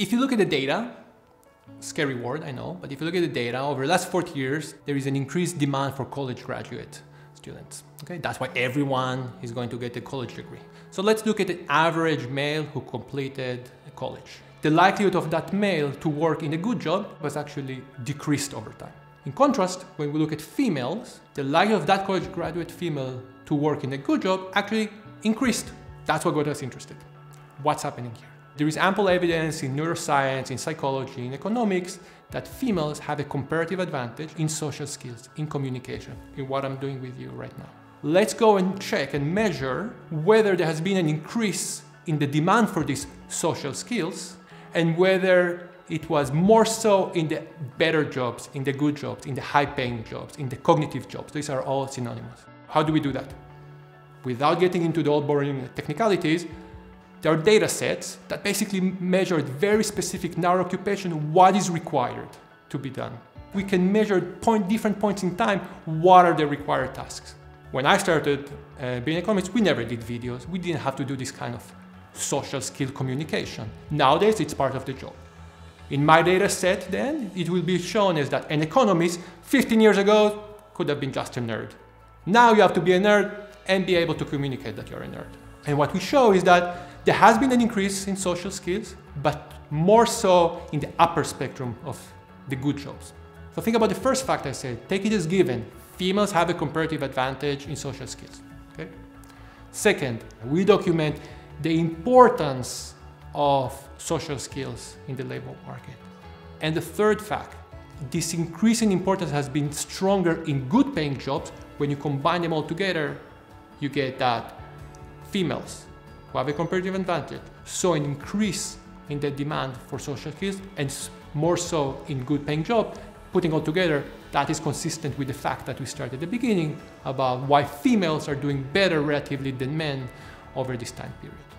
If you look at the data, scary word, I know, but if you look at the data, over the last 40 years, there is an increased demand for college graduate students. Okay, that's why everyone is going to get a college degree. So let's look at the average male who completed college. The likelihood of that male to work in a good job was actually decreased over time. In contrast, when we look at females, the likelihood of that college graduate female to work in a good job actually increased. That's what got us interested. What's happening here? There is ample evidence in neuroscience, in psychology, in economics, that females have a comparative advantage in social skills, in communication, in what I'm doing with you right now. Let's go and check and measure whether there has been an increase in the demand for these social skills and whether it was more so in the better jobs, in the good jobs, in the high-paying jobs, in the cognitive jobs. These are all synonymous. How do we do that? Without getting into the old boring technicalities, there are data sets that basically measured very specific narrow occupation, what is required to be done. We can measure different points in time, what are the required tasks. When I started being an economist, we never did videos. We didn't have to do this kind of social skill communication. Nowadays, it's part of the job. In my data set then, it will be shown as that an economist 15 years ago could have been just a nerd. Now you have to be a nerd and be able to communicate that you're a nerd. And what we show is that there has been an increase in social skills, but more so in the upper spectrum of the good jobs. So think about the first fact I said, take it as given. Females have a comparative advantage in social skills, okay? Second, we document the importance of social skills in the labor market. And the third fact, this increase in importance has been stronger in good paying jobs. When you combine them all together, you get that females who have a comparative advantage, saw an increase in the demand for social skills and more so in good paying job. Putting all together, that is consistent with the fact that we started at the beginning about why females are doing better relatively than men over this time period.